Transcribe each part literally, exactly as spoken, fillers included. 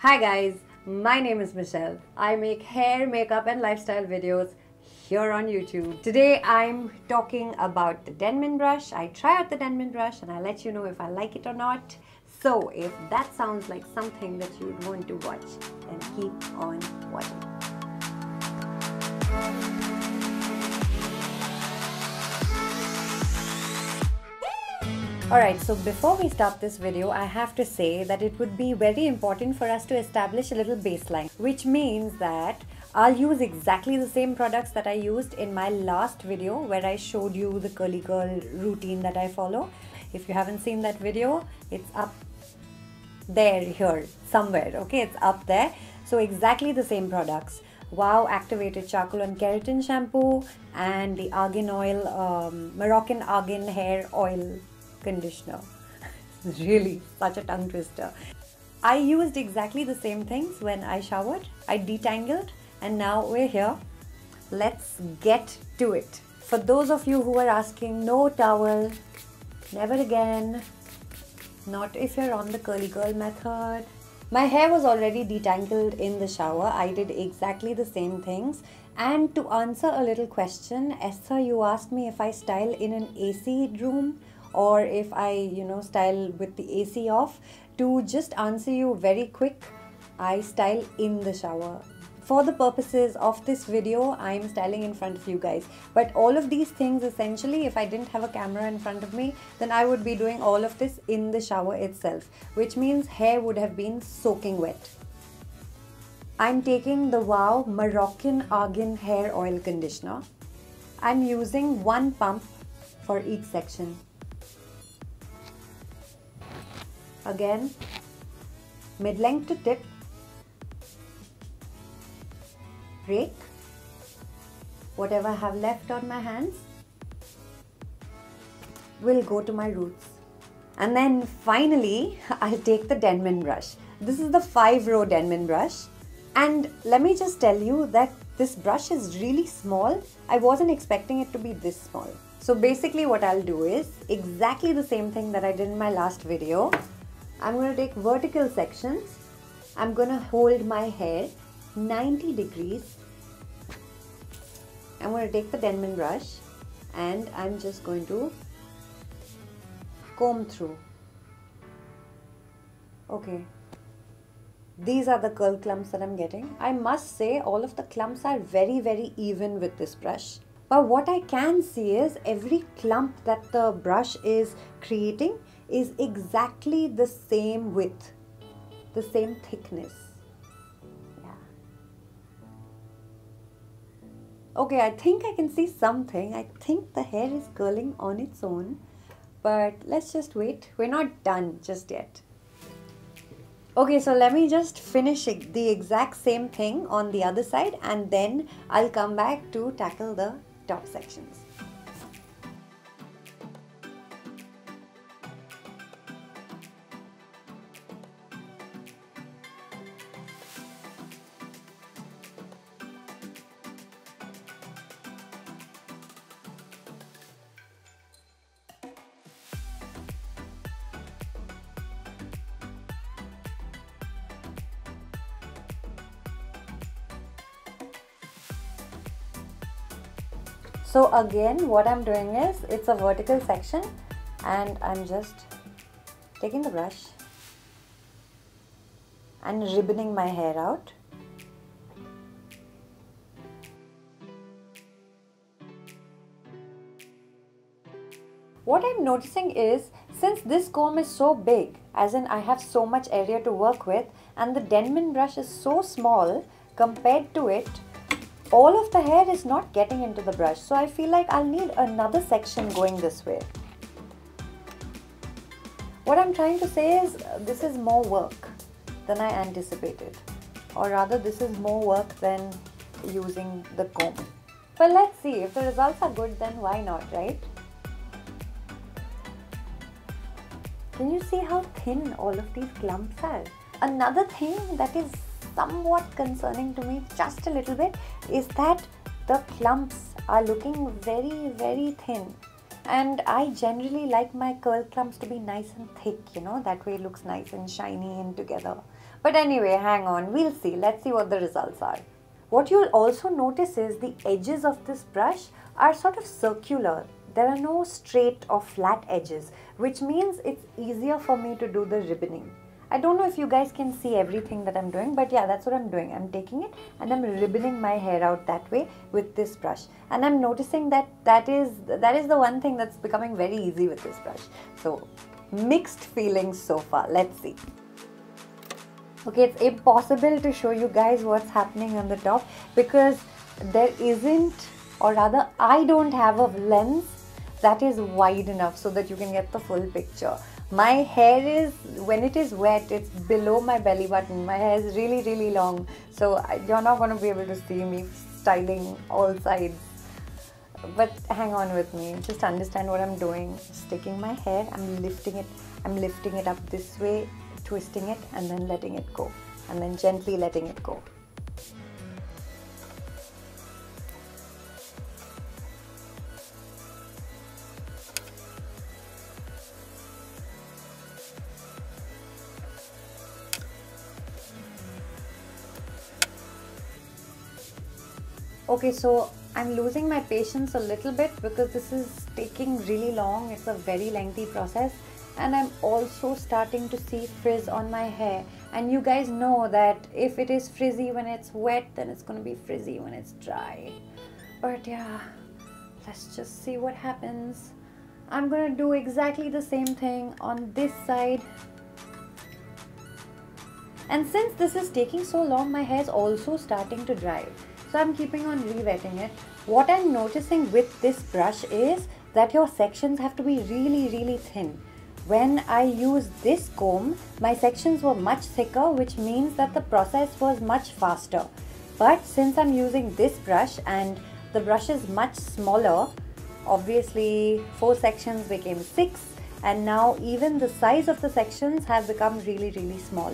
Hi guys, my name is Michelle. I make hair, makeup and lifestyle videos here on YouTube. Today I'm talking about the Denman brush. I try out the Denman brush and I'll let you know if I like it or not. So if that sounds like something that you'd want to watch, then keep on watching. Alright, so before we start this video, I have to say that it would be very important for us to establish a little baseline, which means that I'll use exactly the same products that I used in my last video where I showed you the Curly Girl routine that I follow. If you haven't seen that video, it's up there, here, somewhere, okay, it's up there. So exactly the same products. Wow, Activated Charcoal and Keratin Shampoo and the Argan Oil, um, Moroccan Argan Hair Oil Conditioner. Really, such a tongue twister. I used exactly the same things when I showered, I detangled, and now we're here. Let's get to it. For those of you who are asking, no towel, never again, not if you're on the Curly Girl method. My hair was already detangled in the shower. I did exactly the same things. And to answer a little question, Esther, you asked me if I style in an A C room or if I, you know, style with the A C off. To just answer you very quick, I style in the shower. For the purposes of this video, I'm styling in front of you guys. But all of these things essentially, if I didn't have a camera in front of me, then I would be doing all of this in the shower itself, which means hair would have been soaking wet. I'm taking the Wow Moroccan Argan Hair Oil Conditioner. I'm using one pump for each section. Again, mid-length to tip, rake whatever I have left on my hands will go to my roots. And then finally, I'll take the Denman brush. This is the five row Denman brush. And let me just tell you that this brush is really small. I wasn't expecting it to be this small. So basically what I'll do is exactly the same thing that I did in my last video. I'm going to take vertical sections. I'm going to hold my hair ninety degrees. I'm going to take the Denman brush and I'm just going to comb through. Okay. These are the curl clumps that I'm getting. I must say all of the clumps are very, very even with this brush. But what I can see is every clump that the brush is creating is exactly the same width, the same thickness. Yeah. Okay, I think I can see something. I think the hair is curling on its own, but let's just wait. We're not done just yet. Okay, so let me just finish the exact same thing on the other side and then I'll come back to tackle the top sections. So again, what I'm doing is, it's a vertical section and I'm just taking the brush and ribboning my hair out. What I'm noticing is, since this comb is so big, as in I have so much area to work with, and the Denman brush is so small compared to it, all of the hair is not getting into the brush, so I feel like I'll need another section going this way. What I'm trying to say is, this is more work than I anticipated, or rather this is more work than using the comb. But let's see, if the results are good then why not, right? Can you see how thin all of these clumps are? Another thing that is somewhat concerning to me just a little bit is that the clumps are looking very very thin, and I generally like my curl clumps to be nice and thick, you know, that way it looks nice and shiny and together. But anyway, hang on, we'll see. Let's see what the results are. What you'll also notice is the edges of this brush are sort of circular. There are no straight or flat edges, which means it's easier for me to do the ribboning. I don't know if you guys can see everything that I'm doing, but yeah, that's what I'm doing. I'm taking it and I'm ribboning my hair out that way with this brush. And I'm noticing that that is, that is the one thing that's becoming very easy with this brush. So mixed feelings so far. Let's see. Okay, it's impossible to show you guys what's happening on the top because there isn't, or rather I don't have a lens that is wide enough so that you can get the full picture. My hair is, when it is wet, it's below my belly button. My hair is really, really long. So you're not going to be able to see me styling all sides. But hang on with me. Just understand what I'm doing. Just taking my hair, I'm lifting it. I'm lifting it up this way, twisting it, and then letting it go. And then gently letting it go. Okay, so I'm losing my patience a little bit because this is taking really long. It's a very lengthy process, and I'm also starting to see frizz on my hair. And you guys know that if it is frizzy when it's wet, then it's going to be frizzy when it's dry. But yeah, let's just see what happens. I'm going to do exactly the same thing on this side. And since this is taking so long, my hair is also starting to dry. So I'm keeping on re-wetting it. What I'm noticing with this brush is that your sections have to be really, really thin. When I used this comb, my sections were much thicker, which means that the process was much faster. But since I'm using this brush and the brush is much smaller, obviously four sections became six, and now even the size of the sections have become really, really small.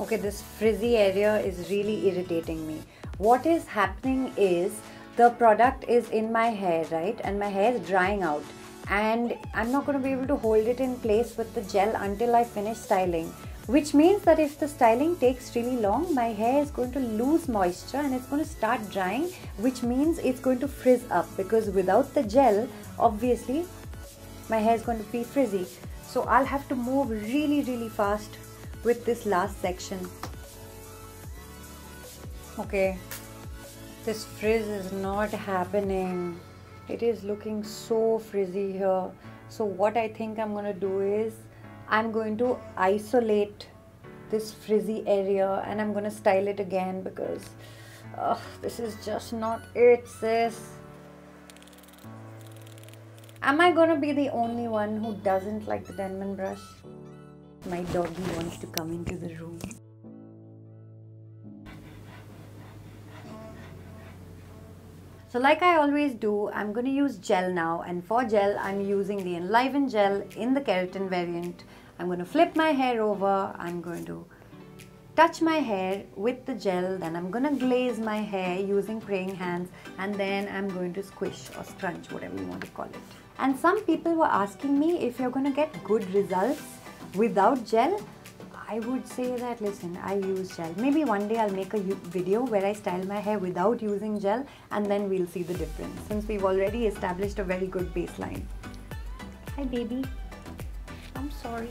Okay, this frizzy area is really irritating me. What is happening is the product is in my hair, right? And my hair is drying out. And I'm not going to be able to hold it in place with the gel until I finish styling. Which means that if the styling takes really long, my hair is going to lose moisture and it's going to start drying. Which means it's going to frizz up because without the gel, obviously, my hair is going to be frizzy. So I'll have to move really, really fast with this last section. Okay, this frizz is not happening. It is looking so frizzy here. So what I think I'm going to do is I'm going to isolate this frizzy area and I'm going to style it again because uh, this is just not it, sis. Am I going to be the only one who doesn't like the Denman brush? My doggy wants to come into the room. So like I always do, I'm going to use gel now, and for gel I'm using the Enliven gel in the keratin variant. I'm going to flip my hair over, I'm going to touch my hair with the gel, then I'm going to glaze my hair using praying hands, and then I'm going to squish or scrunch, whatever you want to call it. And some people were asking me if you're going to get good results without gel. I would say that, listen, I use gel. Maybe one day I'll make a video where I style my hair without using gel, and then we'll see the difference, since we've already established a very good baseline. Hi baby, I'm sorry.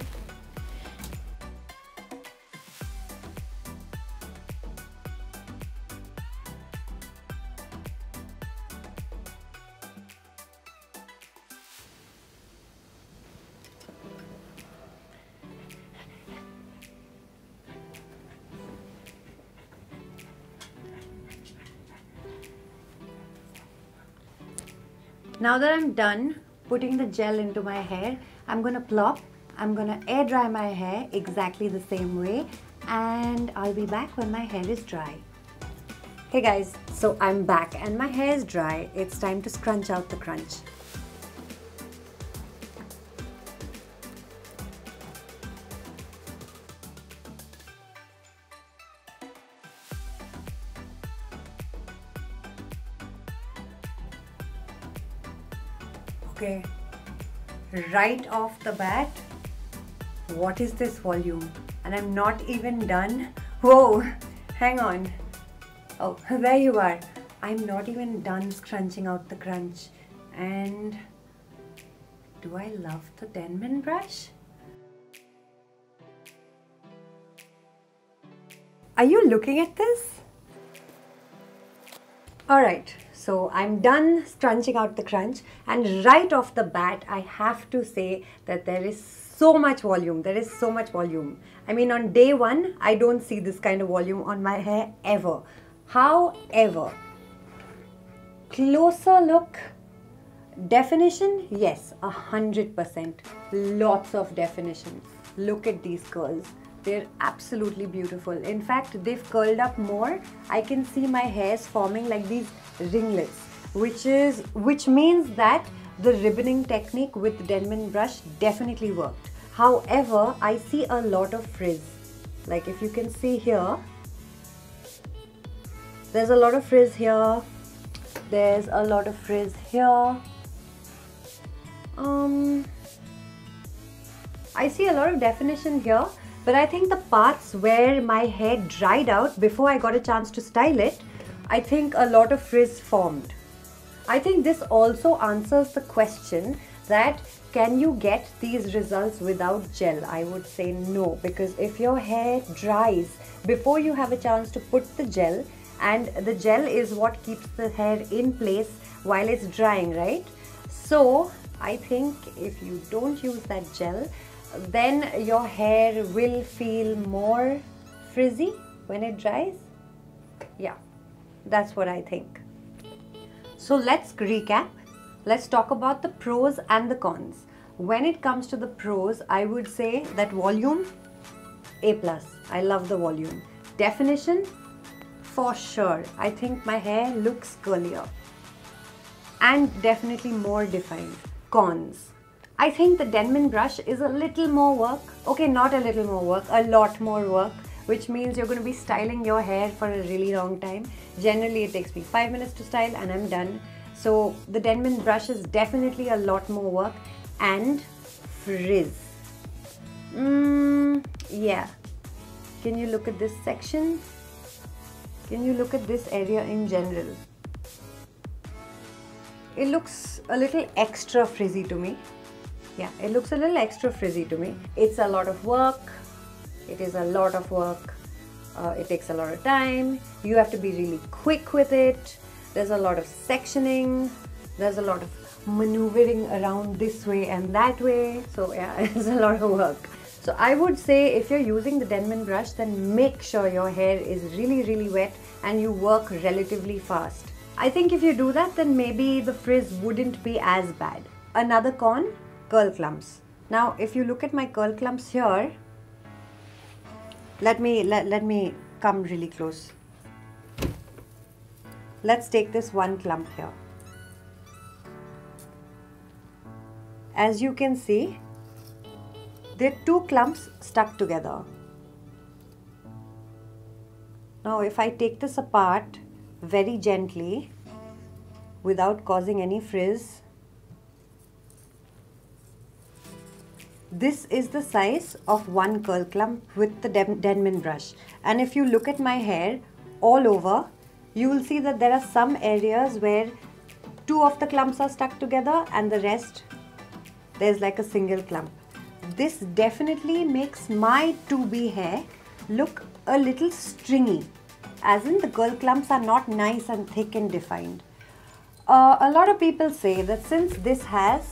Now that I'm done putting the gel into my hair, I'm going to plop, I'm going to air dry my hair exactly the same way, and I'll be back when my hair is dry. Hey guys, so I'm back and my hair is dry. It's time to scrunch out the crunch. Okay, right off the bat, what is this volume? and I'm not even done. Whoa, hang on. Oh, there you are. I'm not even done scrunching out the crunch. And do I love the Denman brush? Are you looking at this? Alright, so I'm done scrunching out the crunch, and right off the bat I have to say that there is so much volume. There is so much volume. I mean, on day one I don't see this kind of volume on my hair ever. However, closer look, definition, yes, a hundred percent, lots of definition. Look at these curls. They're absolutely beautiful. In fact, they've curled up more. I can see my hairs forming like these ringlets, which is which means that the ribboning technique with Denman brush definitely worked. However, I see a lot of frizz. Like if you can see here, there's a lot of frizz here. There's a lot of frizz here. Um, I see a lot of definition here. But I think the parts where my hair dried out before I got a chance to style it, I think a lot of frizz formed. I think this also answers the question that can you get these results without gel? I would say no, because if your hair dries before you have a chance to put the gel, and the gel is what keeps the hair in place while it's drying, right? So I think if you don't use that gel, then your hair will feel more frizzy when it dries. Yeah, that's what I think. So let's recap. Let's talk about the pros and the cons. When it comes to the pros, I would say that volume, A plus. I love the volume. Definition, for sure. I think my hair looks curlier and definitely more defined. Cons. I think the Denman brush is a little more work. Okay, not a little more work, a lot more work, which means you're going to be styling your hair for a really long time. Generally, it takes me five minutes to style and I'm done. So the Denman brush is definitely a lot more work, and frizz. Mm, yeah. Can you look at this section? Can you look at this area in general? It looks a little extra frizzy to me. Yeah, it looks a little extra frizzy to me. It's a lot of work. It is a lot of work. Uh, it takes a lot of time. You have to be really quick with it. There's a lot of sectioning. There's a lot of maneuvering around this way and that way. So yeah, it's a lot of work. So I would say if you're using the Denman brush, then make sure your hair is really, really wet and you work relatively fast. I think if you do that, then maybe the frizz wouldn't be as bad. Another con? Curl clumps. Now if you look at my curl clumps here, let me let, let me come really close. Let's take this one clump here. As you can see, there are two clumps stuck together. Now if I take this apart very gently without causing any frizz, this is the size of one curl clump with the Denman brush. And if you look at my hair all over, you will see that there are some areas where two of the clumps are stuck together and the rest, there's like a single clump. This definitely makes my two B hair look a little stringy, as in the curl clumps are not nice and thick and defined. Uh, a lot of people say that since this has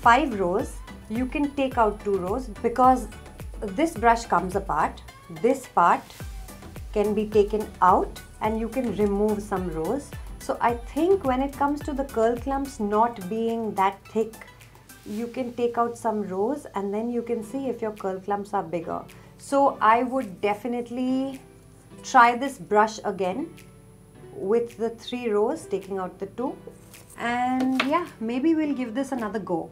five rows, you can take out two rows because this brush comes apart. This part can be taken out and you can remove some rows. So I think when it comes to the curl clumps not being that thick, you can take out some rows and then you can see if your curl clumps are bigger. So I would definitely try this brush again with the three rows, taking out the two. And yeah, maybe we'll give this another go.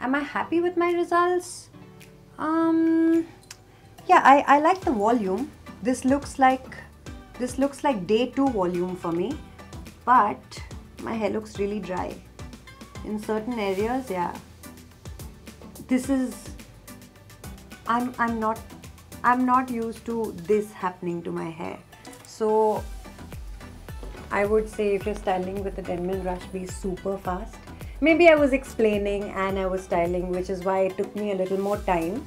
Am I happy with my results? Um, yeah, I, I like the volume. This looks like this looks like day two volume for me, but my hair looks really dry in certain areas. Yeah, this is I'm, I'm not I'm not used to this happening to my hair. So I would say if you're styling with the Denman brush, be super fast. Maybe I was explaining and I was styling, which is why it took me a little more time.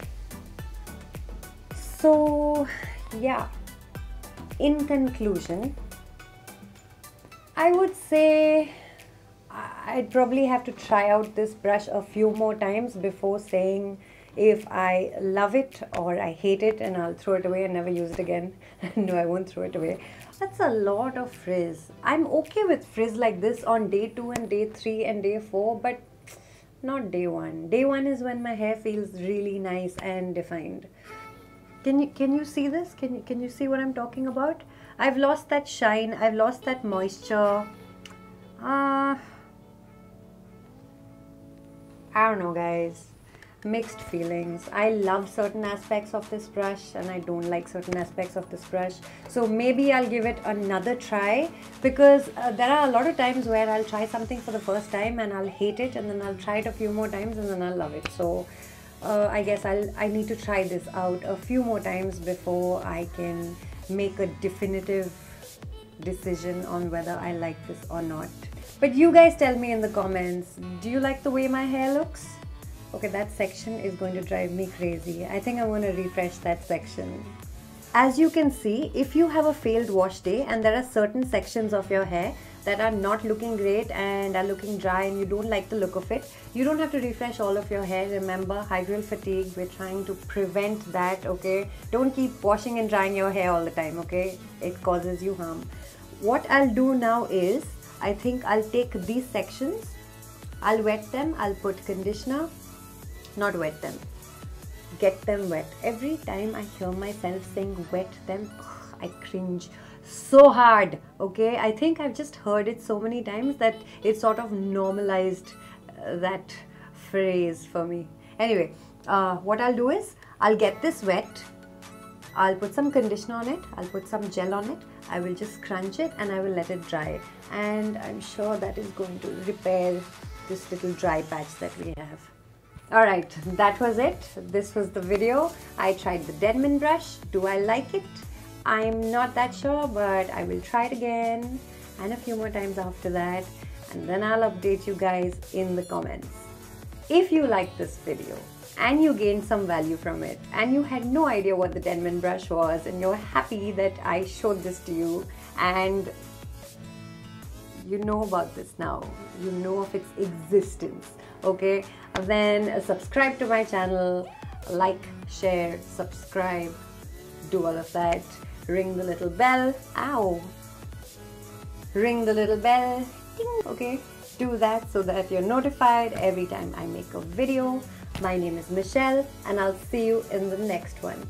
So yeah, in conclusion, I would say I'd probably have to try out this brush a few more times before saying if I love it or I hate it and I'll throw it away and never use it again. No, I won't throw it away. That's a lot of frizz. I'm okay with frizz like this on day two and day three and day four, but not day one. Day one is when my hair feels really nice and defined. Can you, can you see this? Can you, can you see what I'm talking about? I've lost that shine. I've lost that moisture. Uh, I don't know, guys. Mixed feelings. I love certain aspects of this brush and I don't like certain aspects of this brush. So maybe I'll give it another try, because uh, there are a lot of times where I'll try something for the first time and I'll hate it, and then I'll try it a few more times and then I'll love it. So uh, I guess I'll I need to try this out a few more times before I can make a definitive decision on whether I like this or not. But you guys tell me in the comments, do you like the way my hair looks? Okay, that section is going to drive me crazy. I think I'm going to refresh that section. As you can see, if you have a failed wash day and there are certain sections of your hair that are not looking great and are looking dry and you don't like the look of it, you don't have to refresh all of your hair. Remember, hydral fatigue, we're trying to prevent that, okay? Don't keep washing and drying your hair all the time, okay? It causes you harm. What I'll do now is, I think I'll take these sections, I'll wet them, I'll put conditioner. Not wet them, get them wet. Every time I hear myself saying wet them, ugh, I cringe so hard, okay? I think I've just heard it so many times that it sort of normalized uh, that phrase for me. Anyway, uh, what I'll do is, I'll get this wet, I'll put some conditioner on it, I'll put some gel on it, I will just crunch it and I will let it dry. And I'm sure that is going to repair this little dry patch that we have. Alright, that was it. This was the video. I tried the Denman brush. Do I like it? I'm not that sure, but I will try it again and a few more times after that, and then I'll update you guys in the comments. If you liked this video and you gained some value from it and you had no idea what the Denman brush was and you're happy that I showed this to you and you know about this now, you know of its existence, okay? Then subscribe to my channel, like, share, subscribe, do all of that, ring the little bell, ow, ring the little bell, ding, okay? Do that so that you're notified every time I make a video. My name is Michelle and I'll see you in the next one.